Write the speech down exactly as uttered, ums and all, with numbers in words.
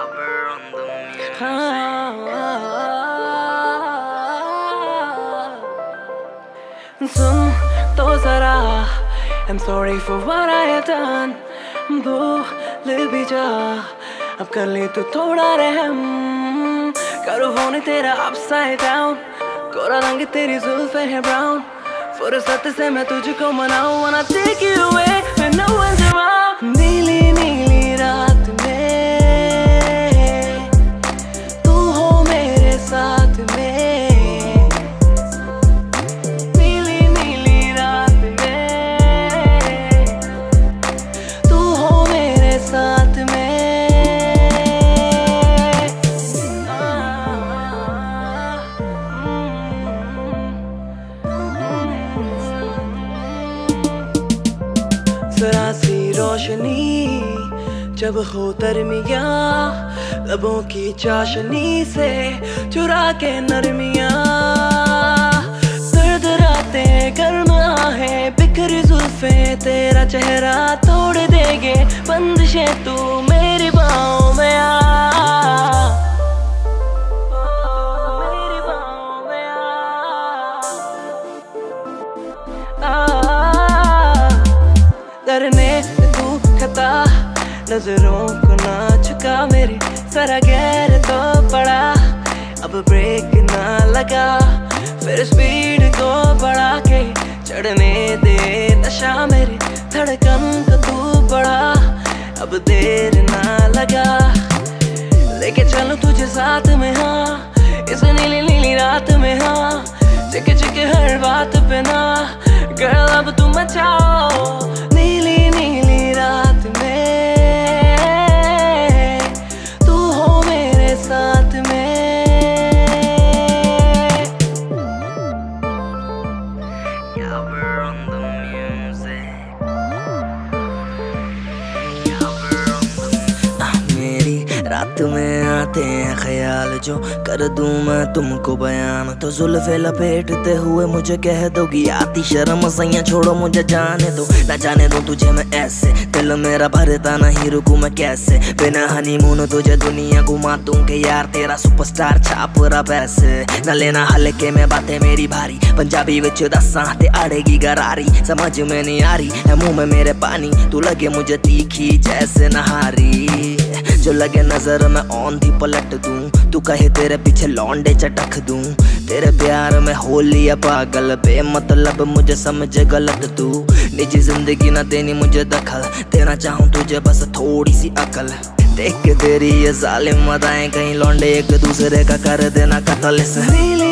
cover on the music. Oh, oh, oh, oh. Sun to zara, I'm sorry for what I have done. भूल भी जा, अब कर ले तो थोड़ा रहम. करो होने तेरा upside down, गोरा रंग तेरी जुल्फे है brown. फुर्सत से मैं तुझको मनाऊं, wanna take you away when no one's around. नीली नीली रात में तू हो मेरे साथ में, नीली नीली रात में तू हो मेरे साथ में. जरा सी रोशनी जब हो तरमिया, लबों की चाशनी से चुरा के नरमिया. दर्द राते गर्मा है, बिखर जुल्फे तेरा चेहरा तोड़ देंगे बंदिशें. तू मेरी बाहों में आ, मेरी बाहों में आ. करने तू खता, नजरों को ना चुका मेरे सारा गैर तो पड़ा. अब ब्रेक ना लगा, फिर स्पीड को बढ़ा के चढ़ने दे नशा मेरे धड़कन को तू बढ़ा. अब देर ना लगा, लेके चलूं तुझे साथ में हाँ, इस नीली नीली रात में हाँ. चिके चिके हर बात पे ना, गर्ल अब तुम मचाओ. रात में आते हैं ख्याल, जो कर दूं मैं तुमको बयान. तो जुल्फे लपेटते हुए मुझे कह दोगी आती शर्म, सैया छोड़ो मुझे जाने दो. ना जाने दूं तुझे मैं ऐसे, दिल मेरा भरता नहीं, रुकूं मैं कैसे. बिना हनीमून तुझे दुनिया घुमा दूं के यार, तेरा सुपरस्टार छाप रहा पैसे. न लेना हल्के में बातें मेरी भारी, पंजाबी विच दस्सां ते अड़ेगी गरारी. समझ में नहीं आ रही है मुँह में मेरे पानी, तू लगे मुझे तीखी जैसे नहारी. जो लगे नजर मैं औंधी पलट दूं, तू कहे तेरे पीछे लौंडे चटक दूं. तेरे प्यार में होली या पागल, बेमतलब मुझे समझे गलत तू. निजी जिंदगी ना देनी मुझे दखल, देना चाहूँ तुझे बस थोड़ी सी अकल. देख के तेरी ये जालिम अदाएं, कहीं लौंडे एक दूसरे का कर देना कत्ल.